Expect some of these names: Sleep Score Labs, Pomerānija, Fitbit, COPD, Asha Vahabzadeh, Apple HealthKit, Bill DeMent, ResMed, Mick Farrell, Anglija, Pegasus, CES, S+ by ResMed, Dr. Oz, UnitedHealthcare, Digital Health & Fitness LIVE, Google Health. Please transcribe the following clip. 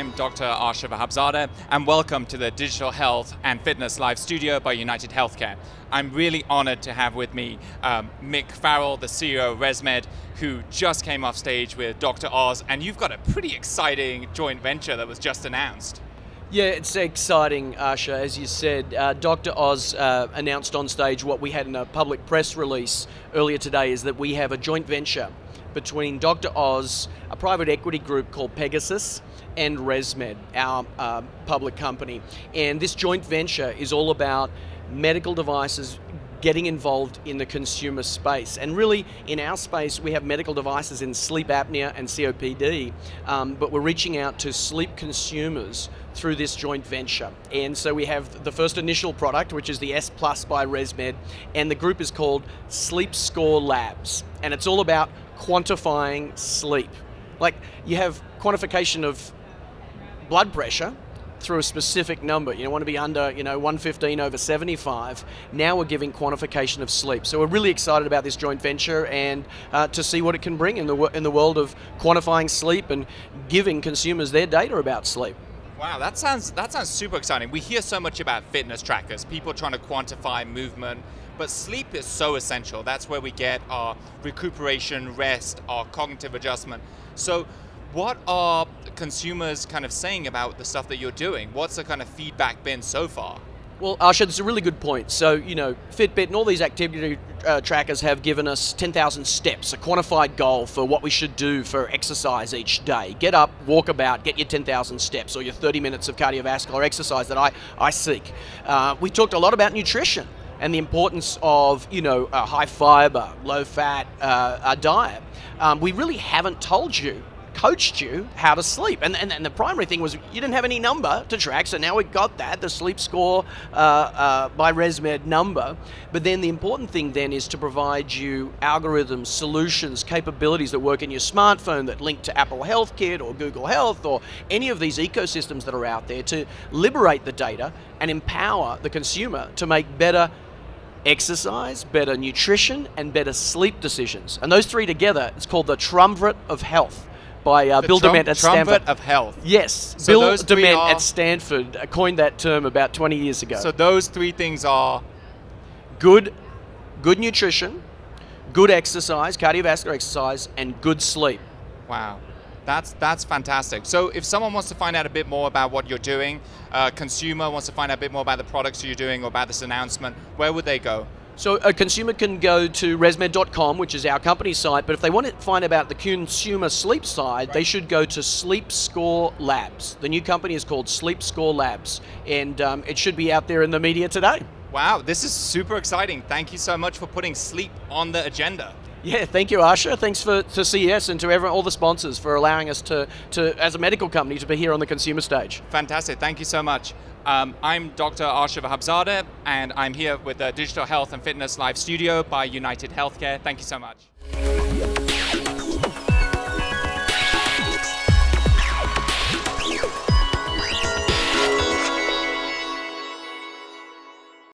I'm Dr. Asha Vahabzadeh, and welcome to the Digital Health and Fitness Live Studio by United Healthcare. I'm really honored to have with me Mick Farrell, the CEO of ResMed, who just came off stage with Dr. Oz, and you've got a pretty exciting joint venture that was just announced. Yeah, it's exciting, Asha. As you said, Dr. Oz announced on stage what we had in a public press release earlier today, is that we have a joint venture between Dr. Oz, a private equity group called Pegasus, and ResMed, our public company. And this joint venture is all about medical devices getting involved in the consumer space. And really, in our space, we have medical devices in sleep apnea and COPD, but we're reaching out to sleep consumers through this joint venture. And so we have the first initial product, which is the S+ by ResMed, and the group is called Sleep Score Labs. And it's all about quantifying sleep. Like, you have quantification of blood pressure through a specific number. You don't want to be under, 115 over 75. Now we're giving quantification of sleep. So we're really excited about this joint venture and to see what it can bring in the world of quantifying sleep and giving consumers their data about sleep. Wow, that sounds super exciting. We hear so much about fitness trackers, people trying to quantify movement, but sleep is so essential. That's where we get our recuperation, rest, our cognitive adjustment. So what are consumers kind of saying about the stuff that you're doing? What's the kind of feedback been so far? Well, Asha, it's a really good point. So, Fitbit and all these activity trackers have given us 10,000 steps, a quantified goal for what we should do for exercise each day. Get up, walk about, get your 10,000 steps or your 30 minutes of cardiovascular exercise that I seek. We talked a lot about nutrition and the importance of, a high fiber, low fat diet. We really haven't coached you how to sleep. And the primary thing was you didn't have any number to track, so now we got that, the Sleep Score by ResMed number. But then the important thing then is to provide you algorithms, solutions, capabilities that work in your smartphone that link to Apple HealthKit or Google Health or any of these ecosystems that are out there to liberate the data and empower the consumer to make better exercise, better nutrition, and better sleep decisions. And those three together, it's called the triumvirate of health, by Bill DeMent at Stanford. Of health. Yes, so Bill DeMent at Stanford coined that term about 20 years ago. So those three things are? Good nutrition, good exercise, cardiovascular exercise, and good sleep. Wow, that's fantastic. So if someone wants to find out a bit more about what you're doing, a consumer wants to find out a bit more about the products you're doing or about this announcement, where would they go? So a consumer can go to resmed.com, which is our company site, but if they want to find about the consumer sleep side, right, they should go to Sleep Score Labs. The new company is called Sleep Score Labs, and it should be out there in the media today. Wow, this is super exciting. Thank you so much for putting sleep on the agenda. Yeah, thank you, Asha. Thanks to CES and to all the sponsors for allowing us to, as a medical company, to be here on the consumer stage. Fantastic. Thank you so much. I'm Dr. Asha Vahabzadeh, and I'm here with the Digital Health and Fitness Live Studio by United Healthcare. Thank you so much.